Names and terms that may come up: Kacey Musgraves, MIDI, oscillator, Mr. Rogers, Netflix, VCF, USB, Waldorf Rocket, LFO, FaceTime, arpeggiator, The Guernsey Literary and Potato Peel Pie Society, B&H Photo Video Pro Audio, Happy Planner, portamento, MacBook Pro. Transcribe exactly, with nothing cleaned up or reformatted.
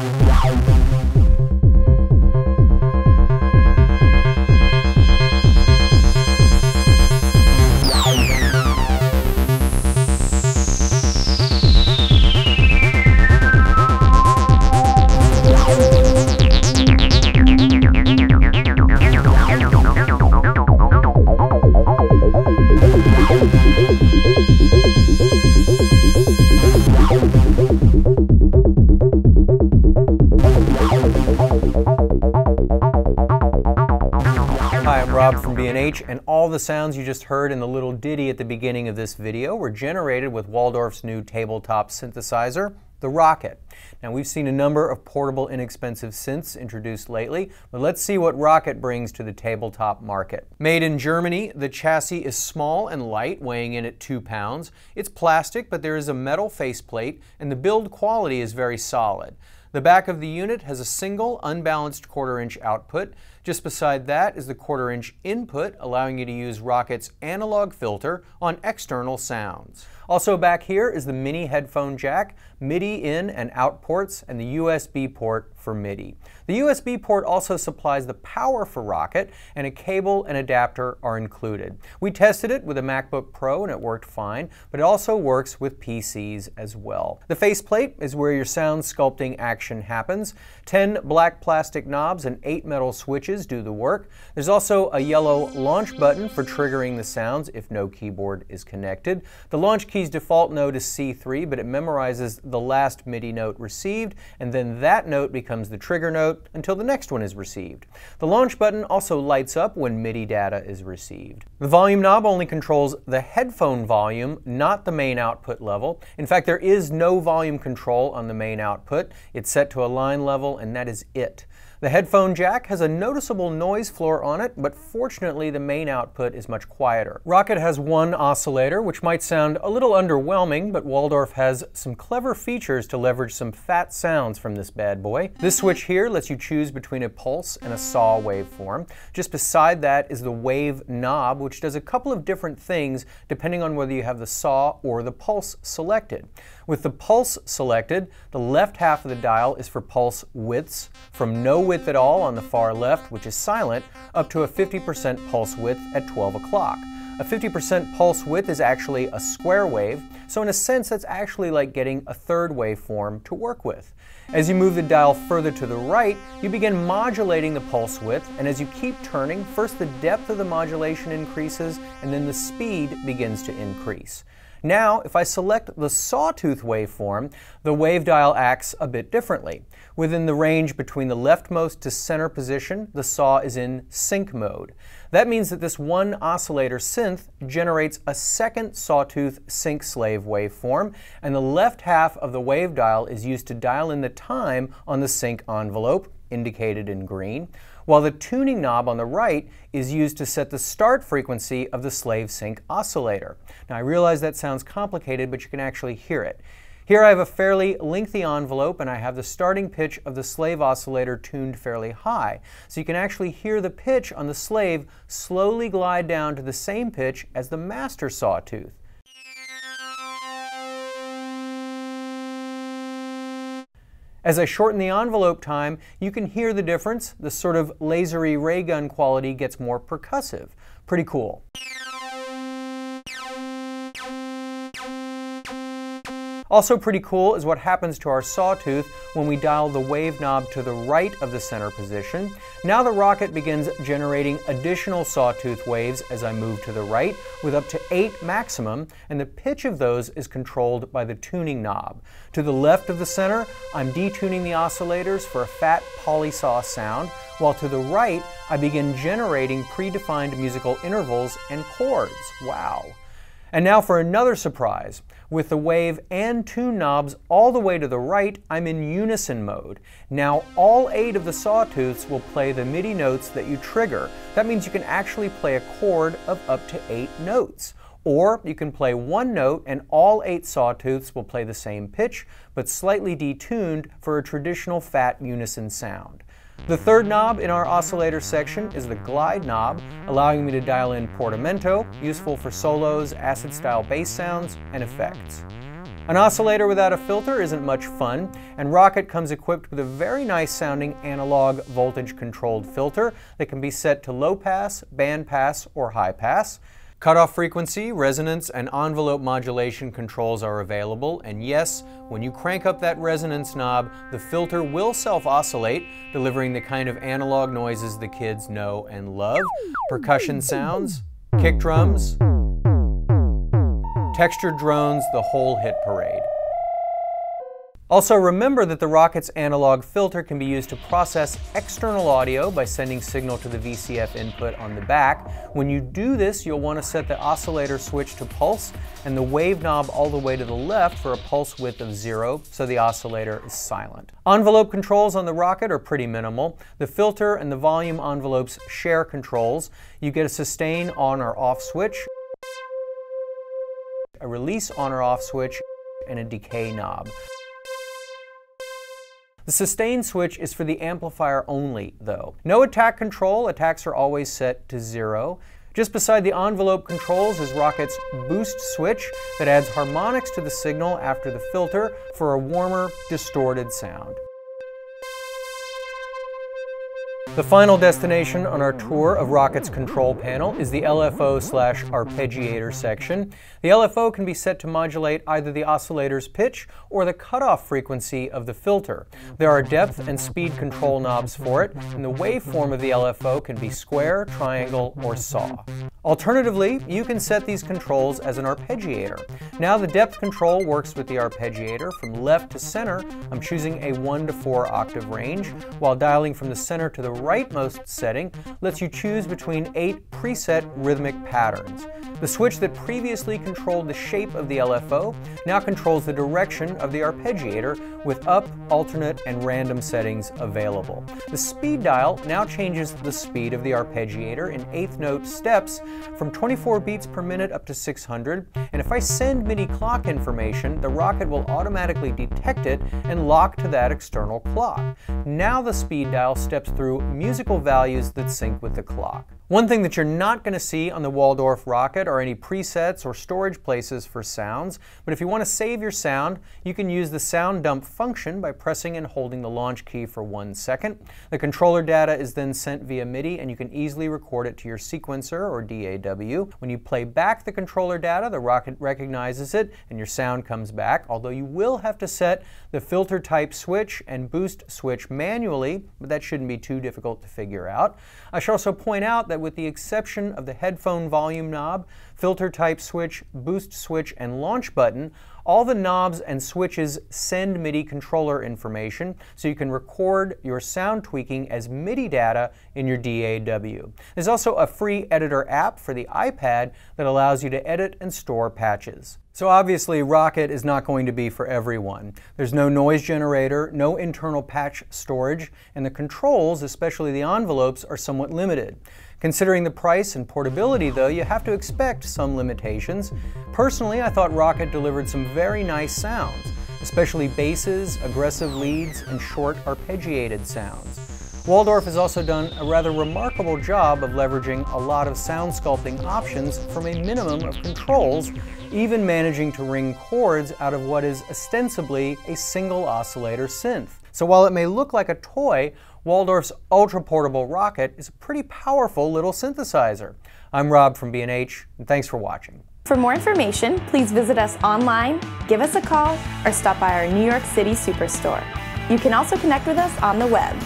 Hi, I'm Rob from B and H, and all the sounds you just heard in the little ditty at the beginning of this video were generated with Waldorf's new tabletop synthesizer, the Rocket. Now, we've seen a number of portable, inexpensive synths introduced lately, but let's see what Rocket brings to the tabletop market. Made in Germany, the chassis is small and light, weighing in at two pounds. It's plastic, but there is a metal faceplate, and the build quality is very solid. The back of the unit has a single, unbalanced quarter-inch output. Just beside that is the quarter-inch input, allowing you to use Rocket's analog filter on external sounds. Also back here is the mini headphone jack, MIDI in and out ports, and the U S B port for MIDI. The U S B port also supplies the power for Rocket, and a cable and adapter are included. We tested it with a MacBook Pro and it worked fine, but it also works with P Cs as well. The faceplate is where your sound sculpting action happens. ten black plastic knobs and eight metal switches do the work. There's also a yellow launch button for triggering the sounds if no keyboard is connected. The launch key Key's default note is C three, but it memorizes the last MIDI note received, and then that note becomes the trigger note until the next one is received. The launch button also lights up when MIDI data is received. The volume knob only controls the headphone volume, not the main output level. In fact, there is no volume control on the main output. It's set to a line level, and that is it. The headphone jack has a noticeable noise floor on it, but fortunately the main output is much quieter. Rocket has one oscillator, which might sound a little underwhelming, but Waldorf has some clever features to leverage some fat sounds from this bad boy. This switch here lets you choose between a pulse and a saw waveform. Just beside that is the wave knob, which does a couple of different things depending on whether you have the saw or the pulse selected. With the pulse selected, the left half of the dial is for pulse widths, from no width at all on the far left, which is silent, up to a fifty percent pulse width at twelve o'clock. A fifty percent pulse width is actually a square wave, so in a sense that's actually like getting a third waveform to work with. As you move the dial further to the right, you begin modulating the pulse width, and as you keep turning, first the depth of the modulation increases, and then the speed begins to increase. Now, if I select the sawtooth waveform, the wave dial acts a bit differently. Within the range between the leftmost to center position, the saw is in sync mode. That means that this one oscillator synth generates a second sawtooth sync slave waveform, and the left half of the wave dial is used to dial in the time on the sync envelope, indicated in green, while the tuning knob on the right is used to set the start frequency of the slave sync oscillator. Now, I realize that sounds complicated, but you can actually hear it. Here I have a fairly lengthy envelope, and I have the starting pitch of the slave oscillator tuned fairly high, so you can actually hear the pitch on the slave slowly glide down to the same pitch as the master sawtooth. As I shorten the envelope time, you can hear the difference. The sort of lasery ray gun quality gets more percussive. Pretty cool. Also pretty cool is what happens to our sawtooth when we dial the wave knob to the right of the center position. Now the Rocket begins generating additional sawtooth waves as I move to the right, with up to eight maximum, and the pitch of those is controlled by the tuning knob. To the left of the center, I'm detuning the oscillators for a fat polysaw sound, while to the right, I begin generating predefined musical intervals and chords. Wow. And now for another surprise. With the wave and tune knobs all the way to the right, I'm in unison mode. Now all eight of the sawtooths will play the MIDI notes that you trigger. That means you can actually play a chord of up to eight notes. Or you can play one note and all eight sawtooths will play the same pitch, but slightly detuned for a traditional fat unison sound. The third knob in our oscillator section is the glide knob, allowing me to dial in portamento, useful for solos, acid-style bass sounds, and effects. An oscillator without a filter isn't much fun, and Rocket comes equipped with a very nice sounding analog voltage controlled filter that can be set to low pass, band pass, or high pass. Cutoff frequency, resonance, and envelope modulation controls are available, and yes, when you crank up that resonance knob, the filter will self-oscillate, delivering the kind of analog noises the kids know and love. Percussion sounds, kick drums, textured drones, the whole hit parade. Also remember that the Rocket's analog filter can be used to process external audio by sending signal to the V C F input on the back. When you do this, you'll want to set the oscillator switch to pulse and the wave knob all the way to the left for a pulse width of zero, so the oscillator is silent. Envelope controls on the Rocket are pretty minimal. The filter and the volume envelopes share controls. You get a sustain on or off switch, a release on or off switch, and a decay knob. The sustain switch is for the amplifier only, though. No attack control, attacks are always set to zero. Just beside the envelope controls is Rocket's boost switch that adds harmonics to the signal after the filter for a warmer, distorted sound. The final destination on our tour of Rocket's control panel is the L F O slash arpeggiator section. The L F O can be set to modulate either the oscillator's pitch or the cutoff frequency of the filter. There are depth and speed control knobs for it, and the waveform of the L F O can be square, triangle, or saw. Alternatively, you can set these controls as an arpeggiator. Now the depth control works with the arpeggiator. From left to center, I'm choosing a one to four octave range, while dialing from the center to the rightmost setting lets you choose between eight preset rhythmic patterns. The switch that previously controlled the shape of the L F O now controls the direction of the arpeggiator, with up, alternate, and random settings available. The speed dial now changes the speed of the arpeggiator in eighth note steps from twenty-four beats per minute up to six hundred, and if I send MIDI clock information, the Rocket will automatically detect it and lock to that external clock. Now the speed dial steps through musical values that sync with the clock. One thing that you're not going to see on the Waldorf Rocket are any presets or storage places for sounds, but if you want to save your sound, you can use the sound dump function by pressing and holding the launch key for one second. The controller data is then sent via MIDI, and you can easily record it to your sequencer or D A W. When you play back the controller data, the Rocket recognizes it and your sound comes back, although you will have to set the filter type switch and boost switch manually, but that shouldn't be too difficult to figure out. I should also point out that with the exception of the headphone volume knob, filter type switch, boost switch, and launch button, all the knobs and switches send MIDI controller information, so you can record your sound tweaking as MIDI data in your D A W. There's also a free editor app for the iPad that allows you to edit and store patches. So obviously, Rocket is not going to be for everyone. There's no noise generator, no internal patch storage, and the controls, especially the envelopes, are somewhat limited. Considering the price and portability, though, you have to expect some limitations. Personally, I thought Rocket delivered some very nice sounds, especially basses, aggressive leads, and short arpeggiated sounds. Waldorf has also done a rather remarkable job of leveraging a lot of sound sculpting options from a minimum of controls, even managing to wring chords out of what is ostensibly a single oscillator synth. So while it may look like a toy, Waldorf's ultra-portable Rocket is a pretty powerful little synthesizer. I'm Rob from B and H, and thanks for watching. For more information, please visit us online, give us a call, or stop by our New York City Superstore. You can also connect with us on the web.